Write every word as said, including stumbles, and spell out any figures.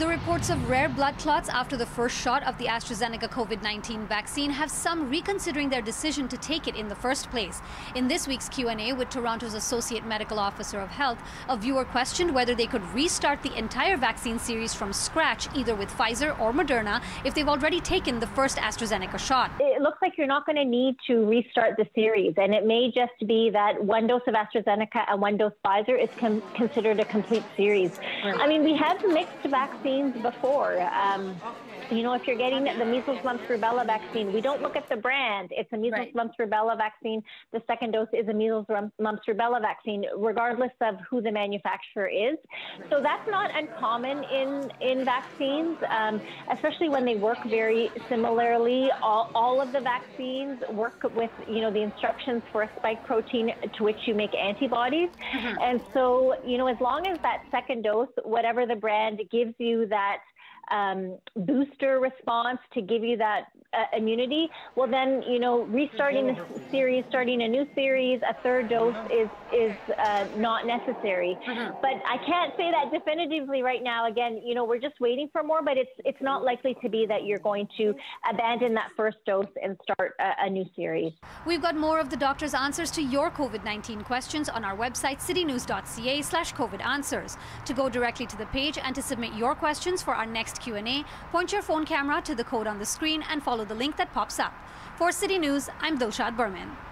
The reports of rare blood clots after the first shot of the AstraZeneca COVID nineteen vaccine have some reconsidering their decision to take it in the first place. In this week's Q and A with Toronto's Associate Medical Officer of Health, a viewer questioned whether they could restart the entire vaccine series from scratch, either with Pfizer or Moderna, if they've already taken the first AstraZeneca shot. It looks like you're not going to need to restart the series, and it may just be that one dose of AstraZeneca and one dose Pfizer is com- considered a complete series. I mean, we have mixed vaccines before. Um, you know, if you're getting the measles, mumps, rubella vaccine, we don't look at the brand. It's a measles, right. mumps, rubella vaccine. The second dose is a measles, mumps, rubella vaccine, regardless of who the manufacturer is. So that's not uncommon in, in vaccines, um, especially when they work very similarly. All, all of the vaccines work with, you know, the instructions for a spike protein to which you make antibodies. Mm-hmm. And so, you know, as long as that second dose, whatever the brand gives you, that um, booster response to give you that uh, immunity, well then, you know, restarting this series, starting a new series, a third dose is, is uh, not necessary. But I can't say that definitively right now. Again, you know, we're just waiting for more, but it's, it's not likely to be that you're going to abandon that first dose and start a, a new series. We've got more of the doctor's answers to your COVID nineteen questions on our website, citynews dot c a slash COVID answers. To go directly to the page and to submit your questions for our next Q and A, point your phone camera to the code on the screen and follow the link that pops up. For City News, I'm Dilshad Burman.